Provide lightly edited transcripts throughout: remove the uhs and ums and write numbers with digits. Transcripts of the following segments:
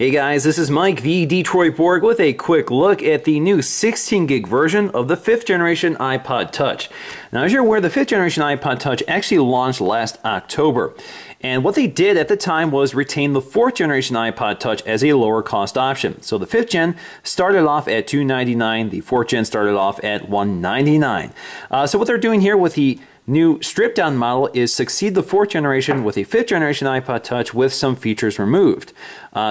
Hey guys, this is Mike V, Detroit Borg, with a quick look at the new 16 gig version of the 5th generation iPod Touch. Now, as you're aware, the 5th generation iPod Touch actually launched last October. And what they did at the time was retain the 4th generation iPod Touch as a lower cost option. So the 5th gen started off at $299, the 4th gen started off at $199. So what they're doing here with the new stripped down model is succeed the 4th generation with a 5th generation iPod Touch with some features removed.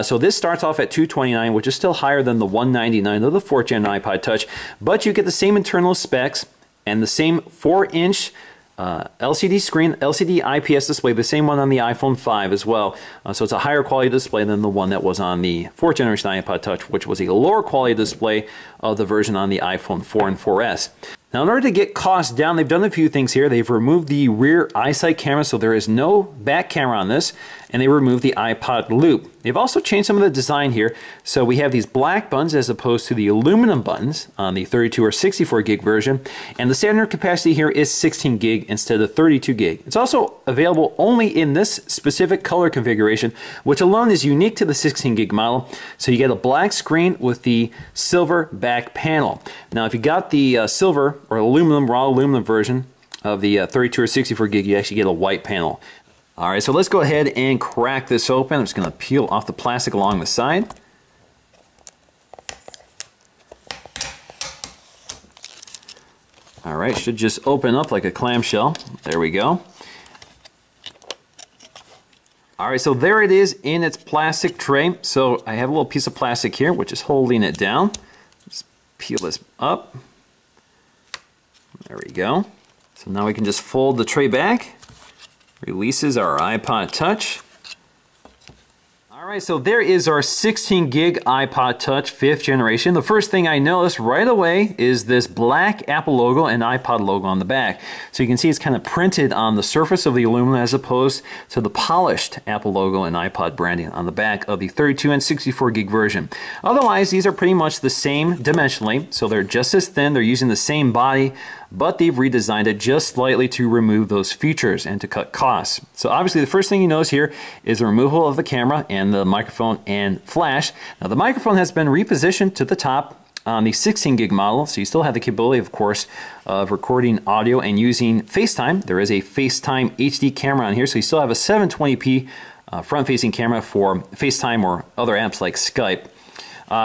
So this starts off at $229, which is still higher than the $199 of the 4th gen iPod Touch, but you get the same internal specs and the same 4-inch LCD screen, LCD IPS display, the same one on the iPhone 5 as well. So it's a higher quality display than the one that was on the 4th generation iPod Touch, which was a lower quality display of the version on the iPhone 4 and 4S. Now, in order to get costs down, they've done a few things here. They've removed the rear iSight camera, so there is no back camera on this, and they removed the iPod loop. They've also changed some of the design here, so we have these black buttons as opposed to the aluminum buttons on the 32 or 64 gig version, and the standard capacity here is 16 gig instead of 32 gig. It's also available only in this specific color configuration, which alone is unique to the 16 gig model, so you get a black screen with the silver back panel. Now, if you got the silver or aluminum, raw aluminum version of the 32 or 64 gig, you actually get a white panel. All right, so let's go ahead and crack this open. I'm just going to peel off the plastic along the side. All right, should just open up like a clamshell. There we go. All right, so there it is in its plastic tray. So I have a little piece of plastic here, which is holding it down. Let's peel this up. There we go. So now we can just fold the tray back. Releases our iPod Touch. Alright, so there is our 16 gig iPod Touch 5th generation. The first thing I noticed right away is this black Apple logo and iPod logo on the back. So you can see it's kind of printed on the surface of the aluminum as opposed to the polished Apple logo and iPod branding on the back of the 32 and 64 gig version. Otherwise, these are pretty much the same dimensionally, so they're just as thin, they're using the same body, but they've redesigned it just slightly to remove those features and to cut costs. So obviously the first thing you notice here is the removal of the camera and the microphone and flash. Now the microphone has been repositioned to the top on the 16 gig model, so you still have the capability, of course, of recording audio and using FaceTime. There is a FaceTime HD camera on here, so you still have a 720p front-facing camera for FaceTime or other apps like Skype.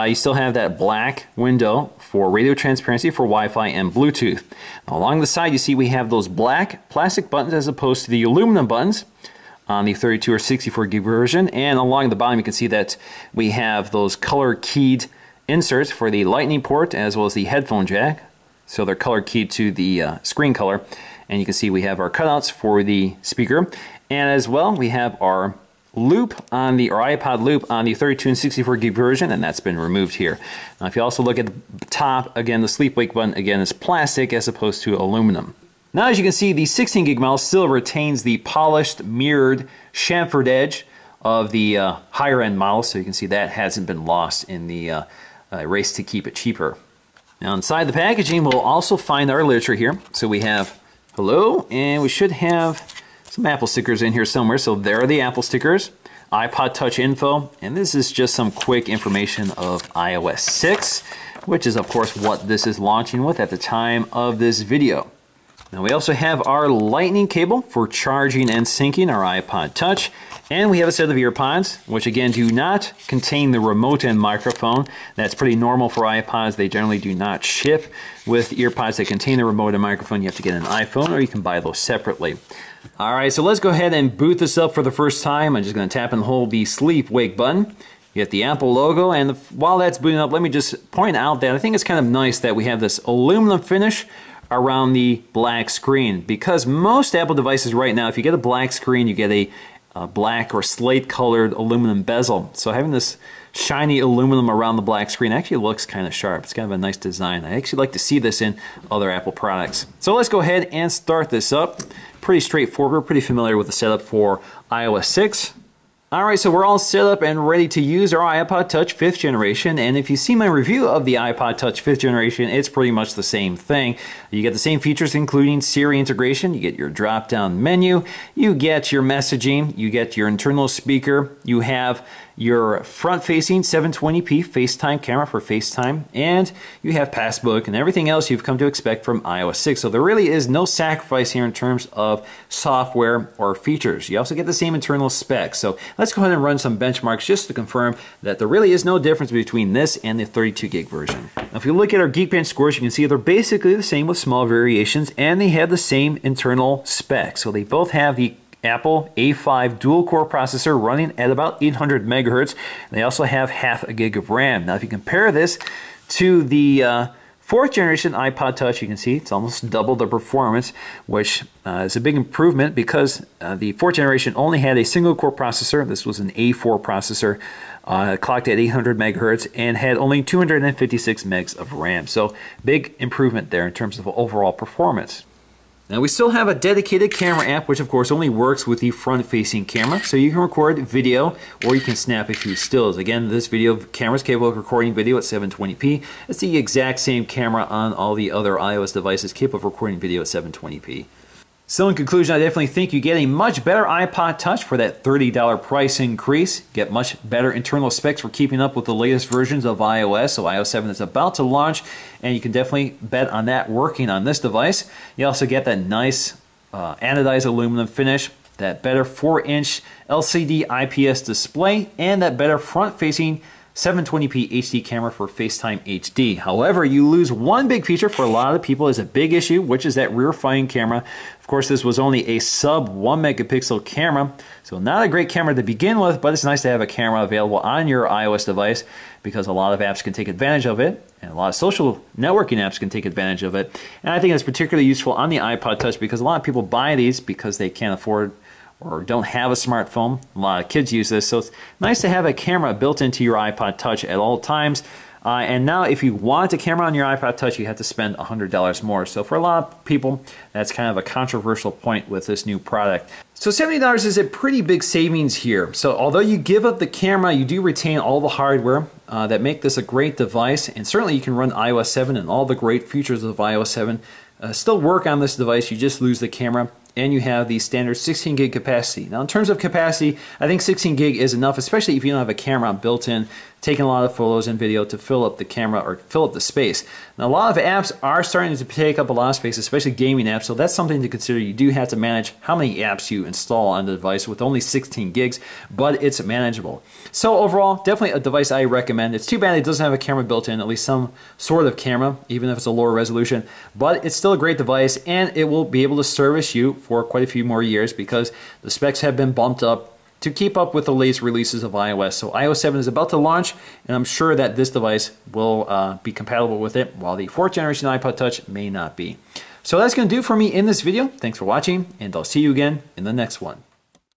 You still have that black window for radio transparency for Wi-Fi and Bluetooth. Now, along the side, you see we have those black plastic buttons as opposed to the aluminum buttons on the 32 or 64 gig version, and along the bottom you can see that we have those color keyed inserts for the lightning port as well as the headphone jack, so they're color keyed to the screen color, and you can see we have our cutouts for the speaker, and as well we have our loop on the, or iPod loop on the 32 and 64 gig version, and that's been removed here. Now if you also look at the top, again the sleep wake button again is plastic as opposed to aluminum. Now, as you can see, the 16 gig model still retains the polished, mirrored, chamfered edge of the higher end model, so you can see that hasn't been lost in the race to keep it cheaper. Now, inside the packaging, we'll also find our literature here. So we have hello, and we should have some Apple stickers in here somewhere. So there are the Apple stickers, iPod Touch info, and this is just some quick information of iOS 6, which is, of course, what this is launching with at the time of this video. Now we also have our lightning cable for charging and syncing our iPod Touch, and we have a set of earpods, which again do not contain the remote and microphone. That's pretty normal for iPods. They generally do not ship with earpods that contain the remote and microphone. You have to get an iPhone, or you can buy those separately. Alright, so let's go ahead and boot this up for the first time. I'm just going to tap and hold the sleep wake button. You get the Apple logo, and while that's booting up, let me just point out that I think it's kind of nice that we have this aluminum finish around the black screen, because most Apple devices right now, if you get a black screen, you get a black or slate colored aluminum bezel. So having this shiny aluminum around the black screen actually looks kind of sharp. It's kind of a nice design. I actually like to see this in other Apple products. So let's go ahead and start this up. Pretty straightforward, pretty familiar with the setup for iOS 6. Alright, so we're all set up and ready to use our iPod Touch 5th generation, and if you see my review of the iPod Touch 5th generation, it's pretty much the same thing. You get the same features including Siri integration, you get your drop-down menu, you get your messaging, you get your internal speaker, you have your front-facing 720p FaceTime camera for FaceTime, and you have Passbook and everything else you've come to expect from iOS 6. So there really is no sacrifice here in terms of software or features. You also get the same internal specs. So let's go ahead and run some benchmarks just to confirm that there really is no difference between this and the 32 gig version. Now, if you look at our Geekbench scores, you can see they're basically the same with small variations, and they have the same internal specs. So they both have the Apple A5 dual-core processor running at about 800 megahertz. They also have 1/2 gig of RAM. Now, if you compare this to the fourth generation iPod Touch, you can see it's almost double the performance, which is a big improvement because the fourth generation only had a single-core processor. This was an A4 processor, clocked at 800 megahertz, and had only 256 megs of RAM. So big improvement there in terms of overall performance. Now, we still have a dedicated camera app, which of course only works with the front-facing camera, so you can record video or you can snap a few stills. Again, this video camera is capable of recording video at 720p. It's the exact same camera on all the other iOS devices capable of recording video at 720p. So in conclusion, I definitely think you get a much better iPod Touch for that $30 price increase. Get much better internal specs for keeping up with the latest versions of iOS. So iOS 7 is about to launch, and you can definitely bet on that working on this device. You also get that nice anodized aluminum finish, that better 4-inch LCD IPS display, and that better front-facing 720p HD camera for FaceTime HD. However, you lose one big feature for a lot of people is a big issue, which is that rear-facing camera. Of course, this was only a sub-1-megapixel camera, so not a great camera to begin with, but it's nice to have a camera available on your iOS device because a lot of apps can take advantage of it, and a lot of social networking apps can take advantage of it. And I think it's particularly useful on the iPod Touch because a lot of people buy these because they can't afford or don't have a smartphone. A lot of kids use this, so it's nice to have a camera built into your iPod Touch at all times. And now if you want a camera on your iPod Touch, you have to spend $100 more. So for a lot of people, that's kind of a controversial point with this new product. So $70 is a pretty big savings here. So although you give up the camera, you do retain all the hardware that make this a great device. And certainly you can run iOS 7 and all the great features of iOS 7. Still work on this device, you just lose the camera. And you have the standard 16 gig capacity. Now, in terms of capacity, I think 16 gig is enough, especially if you don't have a camera built in, taking a lot of photos and video to fill up the camera or fill up the space. Now, a lot of apps are starting to take up a lot of space, especially gaming apps, so that's something to consider. You do have to manage how many apps you install on the device with only 16 gigs, but it's manageable. So overall, definitely a device I recommend. It's too bad it doesn't have a camera built in, at least some sort of camera, even if it's a lower resolution, but it's still a great device, and it will be able to service you for quite a few more years because the specs have been bumped up to keep up with the latest releases of iOS. So iOS 7 is about to launch, and I'm sure that this device will be compatible with it, while the fourth generation iPod Touch may not be. So that's going to do for me in this video. Thanks for watching, and I'll see you again in the next one.